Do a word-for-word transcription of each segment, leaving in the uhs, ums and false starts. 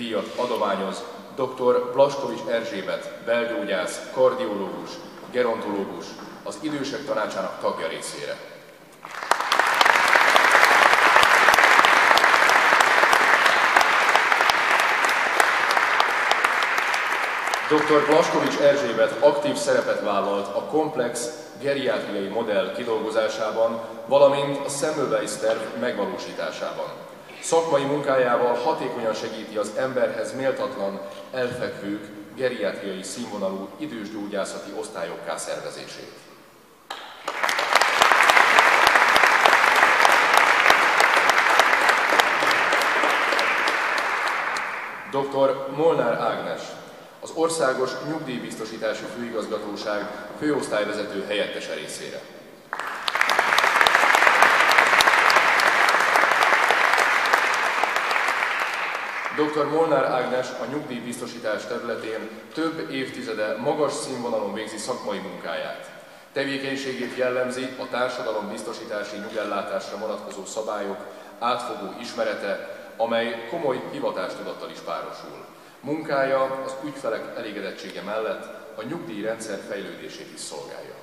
díjat adományoz doktor Plaskovics Erzsébet, belgyógyász, kardiológus, gerontológus, az Idősek Tanácsának tagja részére. doktor Plaskovics Erzsébet aktív szerepet vállalt a komplex geriátriai modell kidolgozásában, valamint a Semmelweis terv megvalósításában. Szakmai munkájával hatékonyan segíti az emberhez méltatlan elfekvők geriátriai színvonalú idősgyógyászati osztályokká szervezését. doktor Molnár Ágnes, az Országos Nyugdíjbiztosítási Főigazgatóság főosztályvezető helyettese részére. doktor Molnár Ágnes a nyugdíjbiztosítás területén több évtizede magas színvonalon végzi szakmai munkáját. Tevékenységét jellemzi a társadalombiztosítási nyugellátásra vonatkozó szabályok átfogó ismerete, amely komoly hivatástudattal is párosul. Munkája az ügyfelek elégedettsége mellett a nyugdíjrendszer fejlődését is szolgálja.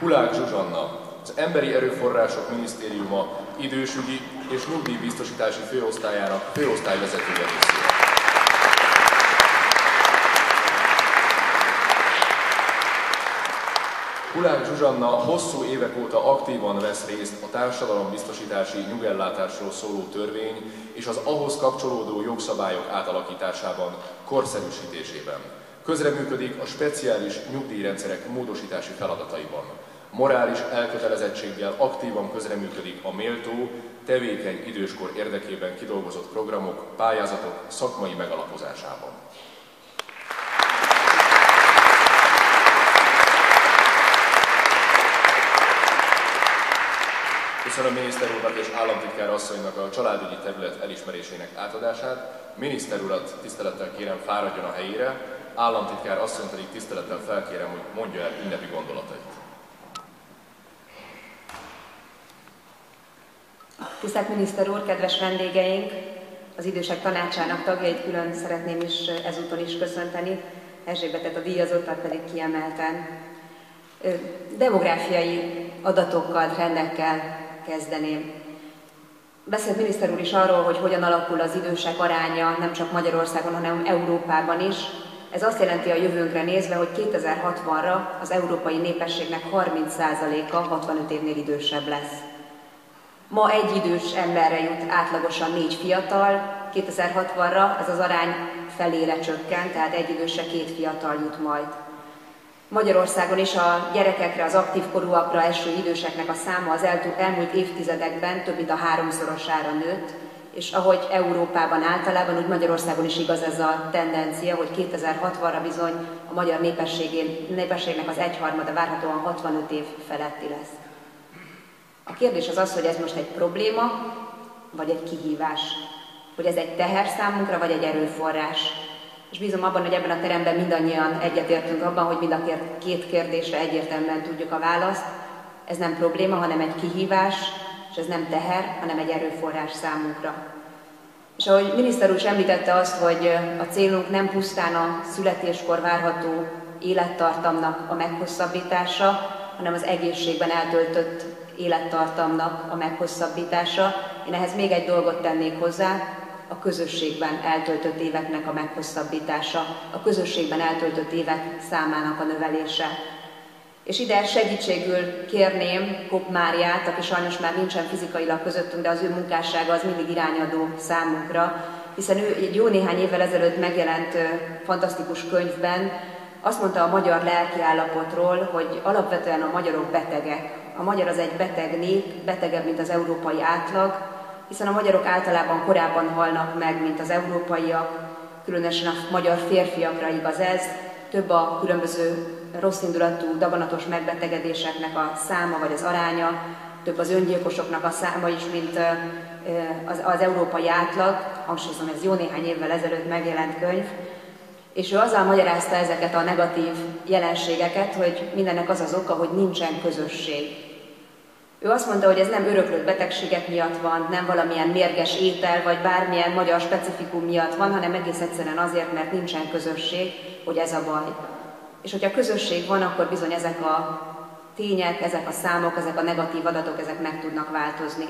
Hulák Zsuzsanna, az Emberi Erőforrások Minisztériuma idősügyi és nyugdíjbiztosítási főosztályának főosztályvezetője részére. Hulák Zsuzsanna hosszú évek óta aktívan vesz részt a társadalombiztosítási nyugellátásról szóló törvény és az ahhoz kapcsolódó jogszabályok átalakításában, korszerűsítésében. Közreműködik a speciális nyugdíjrendszerek módosítási feladataiban. Morális elkötelezettséggel aktívan közreműködik a méltó, tevékeny időskor érdekében kidolgozott programok, pályázatok szakmai megalapozásában. Köszönöm miniszter úrnak és államtitkár asszonynak a családügyi terület elismerésének átadását. Miniszter urat tisztelettel kérem, fáradjon a helyére, államtitkár asszonyt pedig tisztelettel felkérem, hogy mondja el ünnepi gondolatait. Tisztelt miniszter úr, kedves vendégeink! Az Idősek Tanácsának tagjait külön szeretném is ezúton is köszönteni, Erzsébetet, a díjazottat pedig kiemelten. Demográfiai adatokkal, trendekkel kezdeném. Beszélt miniszter úr is arról, hogy hogyan alakul az idősek aránya nem csak Magyarországon, hanem Európában is. Ez azt jelenti a jövőnkre nézve, hogy kétezer-hatvanra az európai népességnek harminc százaléka hatvanöt évnél idősebb lesz. Ma egy idős emberre jut átlagosan négy fiatal, kétezer-hatvanra ez az arány felére csökken, tehát egy idősre két fiatal jut majd. Magyarországon is a gyerekekre, az aktív korúakra eső időseknek a száma az elmúlt évtizedekben több mint a háromszorosára nőtt, és ahogy Európában általában, úgy Magyarországon is igaz ez a tendencia, hogy kétezer-hatvanra bizony a magyar népességnek az egyharmada várhatóan hatvanöt év feletti lesz. A kérdés az az, hogy ez most egy probléma, vagy egy kihívás, hogy ez egy teher számunkra, vagy egy erőforrás. És bízom abban, hogy ebben a teremben mindannyian egyetértünk abban, hogy mind a két kérdésre egyértelműen tudjuk a választ. Ez nem probléma, hanem egy kihívás, és ez nem teher, hanem egy erőforrás számunkra. És ahogy miniszter úr is említette azt, hogy a célunk nem pusztán a születéskor várható élettartamnak a meghosszabbítása, hanem az egészségben eltöltött élettartamnak a meghosszabbítása. Én ehhez még egy dolgot tennék hozzá, a közösségben eltöltött éveknek a meghosszabbítása, a közösségben eltöltött évek számának a növelése. És ide segítségül kérném Kopp Máriát, aki sajnos már nincsen fizikailag közöttünk, de az ő munkássága az mindig irányadó számunkra, hiszen ő egy jó néhány évvel ezelőtt megjelent fantasztikus könyvben azt mondta a magyar lelkiállapotról, hogy alapvetően a magyarok betegek. A magyar az egy beteg nép, betegebb, mint az európai átlag, hiszen a magyarok általában korábban halnak meg, mint az európaiak, különösen a magyar férfiakra igaz ez, több a különböző rosszindulatú, daganatos megbetegedéseknek a száma vagy az aránya, több az öngyilkosoknak a száma is, mint az, az európai átlag, hangsúlyozom, ez jó néhány évvel ezelőtt megjelent könyv, és ő azzal magyarázta ezeket a negatív jelenségeket, hogy mindennek az az oka, hogy nincsen közösség. Ő azt mondta, hogy ez nem öröklött betegségek miatt van, nem valamilyen mérges étel, vagy bármilyen magyar specifikum miatt van, hanem egész egyszerűen azért, mert nincsen közösség, hogy ez a baj. És hogyha közösség van, akkor bizony ezek a tények, ezek a számok, ezek a negatív adatok, ezek meg tudnak változni.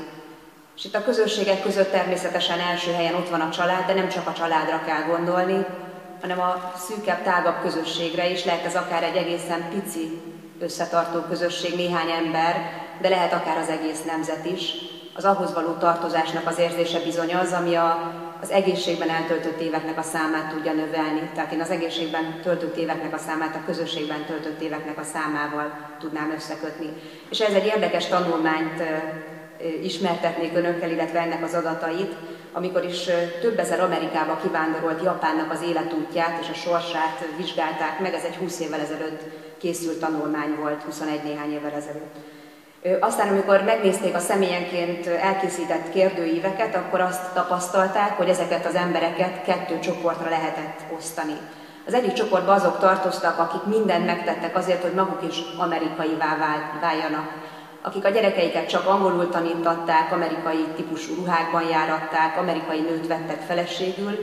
És itt a közösségek között természetesen első helyen ott van a család, de nem csak a családra kell gondolni, hanem a szűkebb, tágabb közösségre is. Lehet ez akár egy egészen pici összetartó közösség, néhány ember, de lehet akár az egész nemzet is. Az ahhoz való tartozásnak az érzése bizony az, ami a, az egészségben eltöltött éveknek a számát tudja növelni. Tehát én az egészségben töltött éveknek a számát a közösségben töltött éveknek a számával tudnám összekötni. És ez egy érdekes tanulmányt ismertetnék önökkel, illetve ennek az adatait, amikor is több ezer Amerikába kivándorolt japánnak az életútját és a sorsát vizsgálták meg, ez egy húsz évvel ezelőtt készült tanulmány volt, huszonegy néhány évvel ezelőtt. Aztán, amikor megnézték a személyenként elkészített kérdőíveket, akkor azt tapasztalták, hogy ezeket az embereket kettő csoportra lehetett osztani. Az egyik csoportban azok tartoztak, akik mindent megtettek azért, hogy maguk is amerikaivá váljanak, akik a gyerekeiket csak angolul tanítatták, amerikai típusú ruhákban járatták, amerikai nőt vettek feleségül,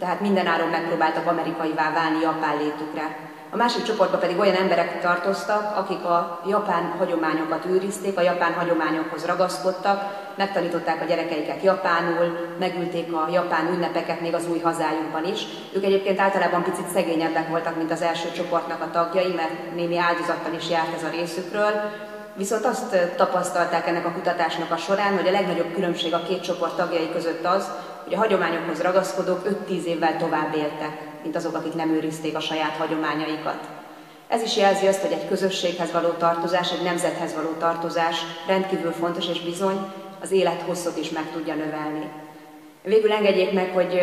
tehát mindenáron megpróbáltak amerikaivá válni japán létükre. A másik csoportba pedig olyan emberek tartoztak, akik a japán hagyományokat őrizték, a japán hagyományokhoz ragaszkodtak, megtanították a gyerekeiket japánul, megülték a japán ünnepeket még az új hazájukban is. Ők egyébként általában picit szegényebbek voltak, mint az első csoportnak a tagjai, mert némi áldozattal is járt ez a részükről. Viszont azt tapasztalták ennek a kutatásnak a során, hogy a legnagyobb különbség a két csoport tagjai között az, hogy a hagyományokhoz ragaszkodók öt-tíz évvel tovább éltek, mint azok, akik nem őrizték a saját hagyományaikat. Ez is jelzi azt, hogy egy közösséghez való tartozás, egy nemzethez való tartozás rendkívül fontos, és bizony az élet hosszot is meg tudja növelni. Végül engedjék meg, hogy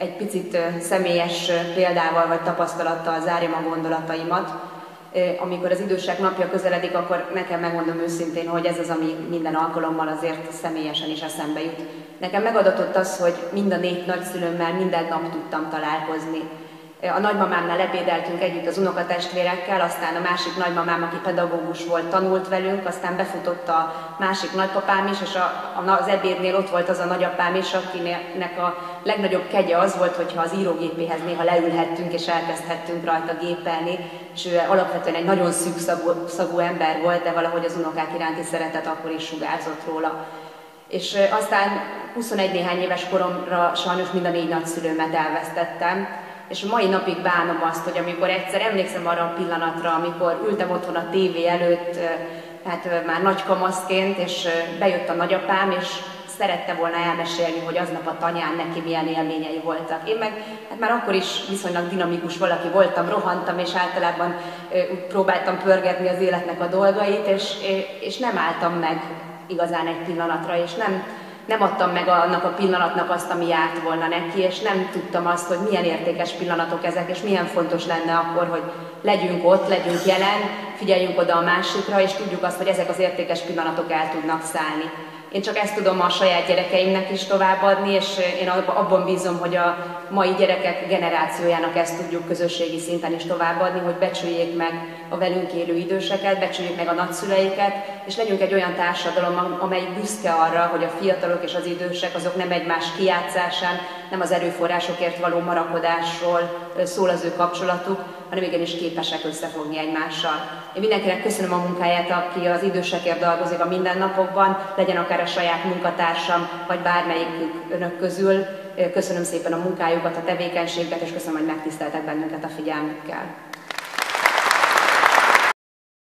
egy picit személyes példával vagy tapasztalattal zárjam a gondolataimat. Amikor az idősek napja közeledik, akkor nekem megmondom őszintén, hogy ez az, ami minden alkalommal azért személyesen is eszembe jut. Nekem megadatott az, hogy mind a négy nagyszülőmmel minden nap tudtam találkozni. A nagymamámnál ebédeltünk együtt az unokatestvérekkel, aztán a másik nagymamám, aki pedagógus volt, tanult velünk, aztán befutott a másik nagypapám is, és a, a, az ebédnél ott volt az a nagyapám is, akinek a legnagyobb kegye az volt, hogyha az írógépéhez néha leülhettünk és elkezdhettünk rajta gépelni, és ő alapvetően egy nagyon szűk szagú, szagú ember volt, de valahogy az unokák iránti szeretet akkor is sugárzott róla. És aztán huszonegy néhány éves koromra sajnos mind a négy nagyszülőmet elvesztettem, és mai napig bánom azt, hogy amikor egyszer emlékszem arra a pillanatra, amikor ültem otthon a tévé előtt, hát már nagy kamaszként, és bejött a nagyapám, és szerette volna elmesélni, hogy aznap a tanyán neki milyen élményei voltak. Én meg hát már akkor is viszonylag dinamikus valaki voltam, rohantam, és általában próbáltam pörgetni az életnek a dolgait, és, és nem álltam meg igazán egy pillanatra, és nem... Nem adtam meg annak a pillanatnak azt, ami járt volna neki, és nem tudtam azt, hogy milyen értékes pillanatok ezek, és milyen fontos lenne akkor, hogy legyünk ott, legyünk jelen, figyeljünk oda a másikra, és tudjuk azt, hogy ezek az értékes pillanatok el tudnak szállni. Én csak ezt tudom a saját gyerekeimnek is továbbadni, és én abban bízom, hogy a mai gyerekek generációjának ezt tudjuk közösségi szinten is továbbadni, hogy becsüljék meg a velünk élő időseket, becsüljék meg a nagyszüleiket, és legyünk egy olyan társadalom, amely büszke arra, hogy a fiatalok és az idősek azok nem egymás kijátszásán, nem az erőforrásokért való marakodásról szól az ő kapcsolatuk, hanem igenis képesek összefogni egymással. Én mindenkinek köszönöm a munkáját, aki az idősekért dolgozik a mindennapokban, legyen akár a saját munkatársam, vagy bármelyikük önök közül. Köszönöm szépen a munkájukat, a tevékenységet, és köszönöm, hogy megtiszteltek bennünket a figyelmükkel.